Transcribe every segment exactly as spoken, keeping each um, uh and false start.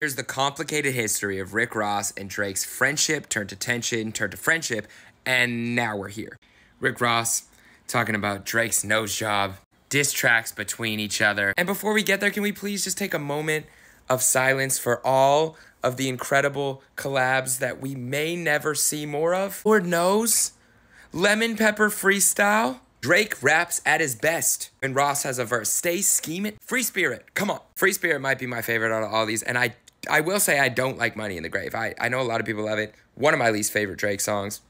Here's the complicated history of Rick Ross and Drake's friendship turned to tension, turned to friendship, and now we're here. Rick Ross talking about Drake's nose job, diss tracks between each other. And before we get there, can we please just take a moment of silence for all of the incredible collabs that we may never see more of? Lord knows, Lemon Pepper Freestyle. Drake raps at his best when Ross has a verse. Stay Schemin'. Free Spirit, come on. Free Spirit might be my favorite out of all these, and I I will say I don't like Money in the Grave. I, I know a lot of people love it. One of my least favorite Drake songs.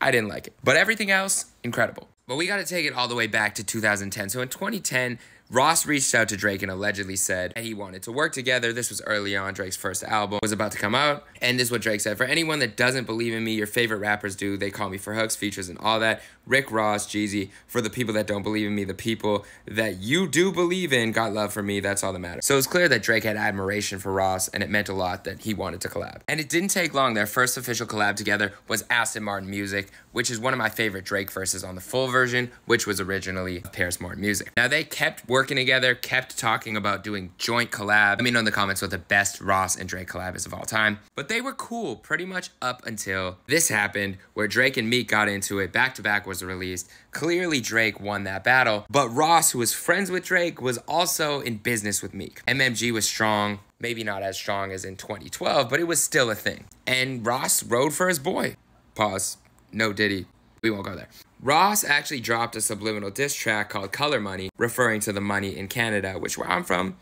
I didn't like it. But everything else, incredible. But we gotta take it all the way back to two thousand ten. So in twenty ten, Ross reached out to Drake and allegedly said that he wanted to work together. This was early on. Drake's first album was about to come out. And this is what Drake said. For anyone that doesn't believe in me, your favorite rappers do. They call me for hooks, features, and all that. Rick Ross, Jeezy, for the people that don't believe in me, the people that you do believe in got love for me. That's all that matters. So it's clear that Drake had admiration for Ross, and it meant a lot that he wanted to collab. And it didn't take long. Their first official collab together was Aston Martin Music, which is one of my favorite Drake verses on the full version, which was originally Paris Martin Music. Now, they kept working working together, kept talking about doing joint collab. Let me know in the comments what the best Ross and Drake collab is of all time. But they were cool pretty much up until this happened, where Drake and Meek got into it. Back to Back was released. Clearly Drake won that battle, but Ross, who was friends with Drake, was also in business with Meek. M M G was strong, maybe not as strong as in twenty twelve, but it was still a thing. And Ross rode for his boy. Pause. No Diddy. We won't go there. Ross actually dropped a subliminal diss track called Color Money, referring to the money in Canada, which where I'm from,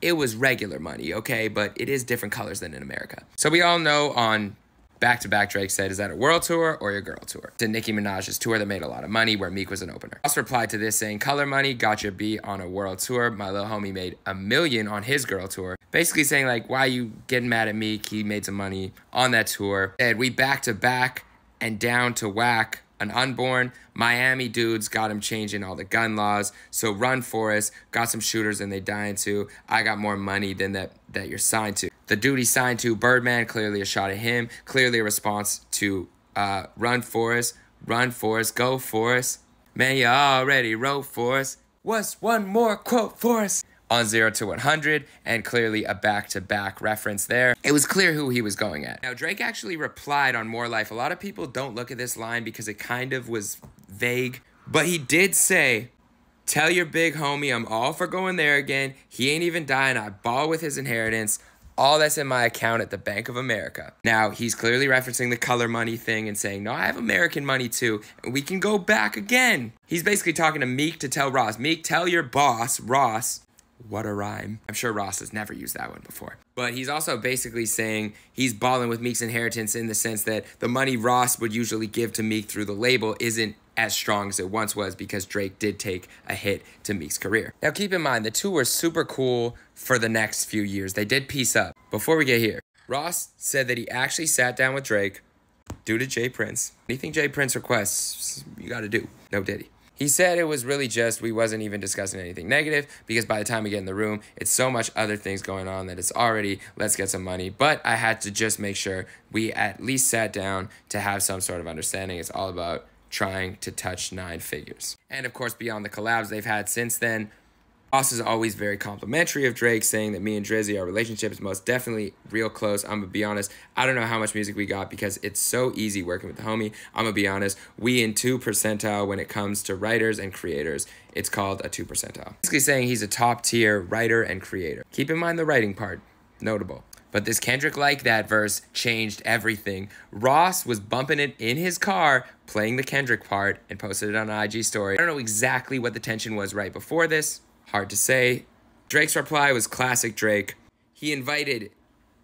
it was regular money, okay? But it is different colors than in America. So we all know on Back to Back, Drake said, is that a world tour or your girl tour? To Nicki Minaj's tour that made a lot of money where Meek was an opener. Ross replied to this saying, Color Money got your B on a world tour. My little homie made a million on his girl tour. Basically saying like, why are you getting mad at Meek? He made some money on that tour. And we Back to Back and Down to Whack. An unborn Miami dudes got him changing all the gun laws. So run for us. Got some shooters and they dying too. I got more money than that that you're signed to. The dude he signed to, Birdman, clearly a shot at him. Clearly a response to uh, run for us, run for us, go for us. Man, you already wrote for us. What's one more quote for us? On zero to one hundred, and clearly a back-to-back reference there. It was clear who he was going at. Now, Drake actually replied on More Life. A lot of people don't look at this line because it kind of was vague, but he did say, tell your big homie I'm all for going there again. He ain't even dying. I ball with his inheritance. All that's in my account at the Bank of America. Now, he's clearly referencing the color money thing and saying, no, I have American money too, and we can go back again. He's basically talking to Meek to tell Ross, Meek, tell your boss, Ross, what a rhyme. I'm sure Ross has never used that one before. But he's also basically saying he's balling with Meek's inheritance in the sense that the money Ross would usually give to Meek through the label isn't as strong as it once was because Drake did take a hit to Meek's career. Now keep in mind, the two were super cool for the next few years. They did piece up. Before we get here, Ross said that he actually sat down with Drake due to Jay Prince. Anything Jay Prince requests, you gotta do. No Diddy. He said it was really just we wasn't even discussing anything negative because by the time we get in the room, it's so much other things going on that it's already, let's get some money. But I had to just make sure we at least sat down to have some sort of understanding. It's all about trying to touch nine figures. And of course, beyond the collabs they've had since then, Ross is always very complimentary of Drake, saying that me and Drizzy, our relationship is most definitely real close. I'm gonna be honest, I don't know how much music we got because it's so easy working with the homie. I'm gonna be honest, we in two percentile when it comes to writers and creators. It's called a two percentile. Basically saying he's a top tier writer and creator. Keep in mind the writing part, notable. But this Kendrick Like That verse changed everything. Ross was bumping it in his car, playing the Kendrick part, and posted it on an I G story. I don't know exactly what the tension was right before this. Hard to say. Drake's reply was classic Drake. He invited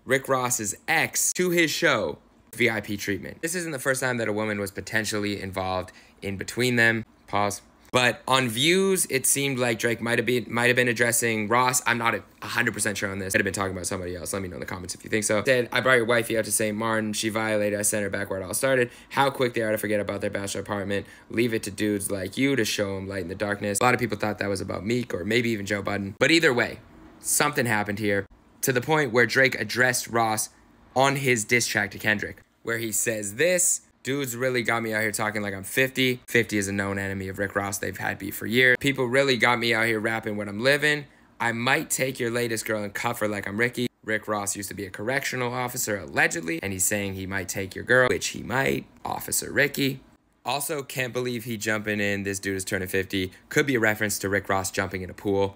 Rick Ross's ex to his show, V I P treatment. This isn't the first time that a woman was potentially involved in between them. Pause. But on views, it seemed like Drake might have been might have been addressing Ross. I'm not one hundred percent sure on this. I'd have been talking about somebody else. Let me know in the comments if you think so. Said, I brought your wifey out to Saint Martin. She violated. I sent her back where it all started. How quick they are to forget about their bachelor apartment. Leave it to dudes like you to show them light in the darkness. A lot of people thought that was about Meek or maybe even Joe Budden. But either way, something happened here to the point where Drake addressed Ross on his diss track to Kendrick, where he says this. Dudes really got me out here talking like I'm fifty. fifty is a known enemy of Rick Ross. They've had beef for years. People really got me out here rapping what I'm living. I might take your latest girl and cuff her like I'm Ricky. Rick Ross used to be a correctional officer, allegedly, and he's saying he might take your girl, which he might. Officer Ricky. Also, can't believe he jumping in. This dude is turning fifty. Could be a reference to Rick Ross jumping in a pool.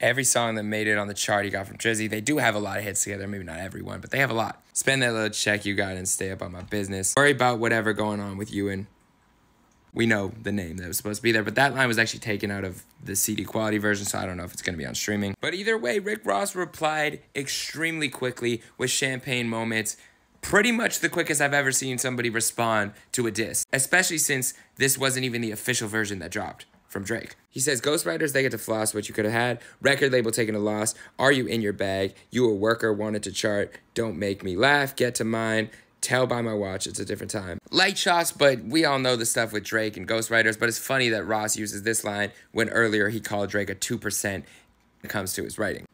Every song that made it on the chart he got from Drizzy. They do have a lot of hits together. Maybe not everyone, but they have a lot. Spend that little check you got and stay up on my business. Worry about whatever going on with you and... We know the name that was supposed to be there, but that line was actually taken out of the C D quality version, so I don't know if it's going to be on streaming. But either way, Rick Ross replied extremely quickly with Champagne Moments. Pretty much the quickest I've ever seen somebody respond to a diss, especially since this wasn't even the official version that dropped from Drake. He says, ghostwriters, they get to floss what you could have had. Record label taking a loss. Are you in your bag? You a worker, wanted to chart. Don't make me laugh. Get to mine. Tell by my watch, it's a different time. Light shots, but we all know the stuff with Drake and ghostwriters, but it's funny that Ross uses this line when earlier he called Drake a two percent when it comes to his writing.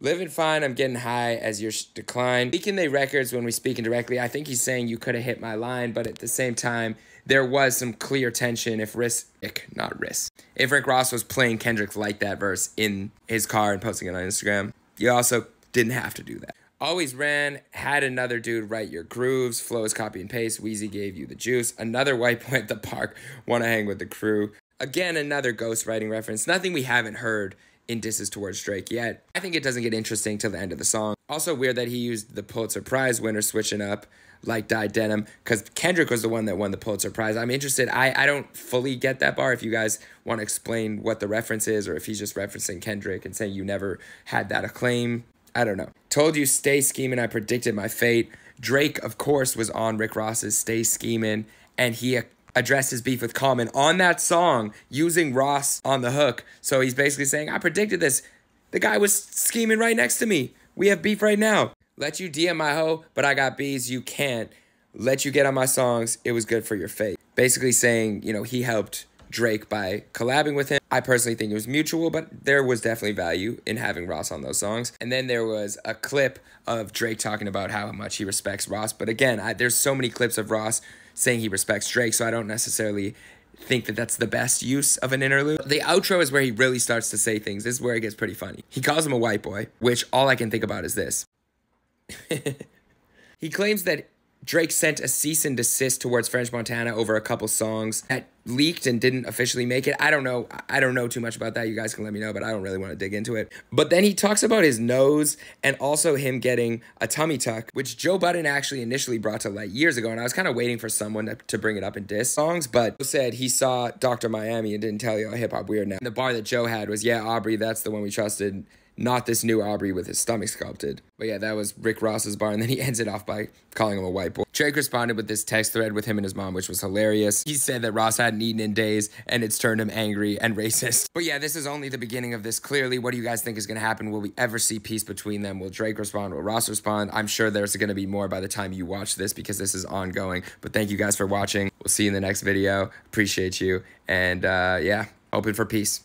Living fine, I'm getting high as your sh decline. Speaking they records when we speaking directly, I think he's saying you could have hit my line, but at the same time, there was some clear tension if Rick, not Rick, if Rick Ross was playing Kendrick like that verse in his car and posting it on Instagram. You also didn't have to do that. Always ran, had another dude write your grooves, flows copy and paste, Weezy gave you the juice, another white boy at the park, wanna hang with the crew. Again, another ghostwriting reference, nothing we haven't heard in disses towards Drake yet. I think it doesn't get interesting till the end of the song. Also weird that he used the Pulitzer Prize winner switching up like dyed denim, because Kendrick was the one that won the Pulitzer Prize. I'm interested, I, I don't fully get that bar. If you guys wanna explain what the reference is, or if he's just referencing Kendrick and saying you never had that acclaim. I don't know. Told you Stay Schemin', I predicted my fate. Drake, of course, was on Rick Ross's Stay Schemin', and he addressed his beef with Common on that song using Ross on the hook. So he's basically saying, I predicted this. The guy was scheming right next to me. We have beef right now. Let you D M my hoe, but I got bees, you can't. Let you get on my songs, it was good for your fate. Basically saying, you know, he helped Drake by collabing with him. I personally think it was mutual, but there was definitely value in having Ross on those songs. And then there was a clip of Drake talking about how much he respects Ross. But again, I, there's so many clips of Ross saying he respects Drake, so I don't necessarily think that that's the best use of an interlude. The outro is where he really starts to say things. This is where it gets pretty funny. He calls him a white boy, which all I can think about is this. He claims that Drake sent a cease and desist towards French Montana over a couple songs that leaked and didn't officially make it. I don't know. I don't know too much about that. You guys can let me know, but I don't really want to dig into it. But then he talks about his nose and also him getting a tummy tuck, which Joe Budden actually initially brought to light years ago. And I was kind of waiting for someone to, to bring it up in diss songs, but Joe said he saw Doctor Miami and didn't tell you, oh, hip hop weird now. And the bar that Joe had was, yeah, Aubrey, that's the one we trusted. Not this new Aubrey with his stomach sculpted. But yeah, that was Rick Ross's bar, and then he ends it off by calling him a white boy. Drake responded with this text thread with him and his mom, which was hilarious. He said that Ross hadn't eaten in days, and it's turned him angry and racist. But yeah, this is only the beginning of this. Clearly, what do you guys think is gonna happen? Will we ever see peace between them? Will Drake respond? Will Ross respond? I'm sure there's gonna be more by the time you watch this, because this is ongoing. But thank you guys for watching. We'll see you in the next video. Appreciate you, and uh, yeah, hoping for peace.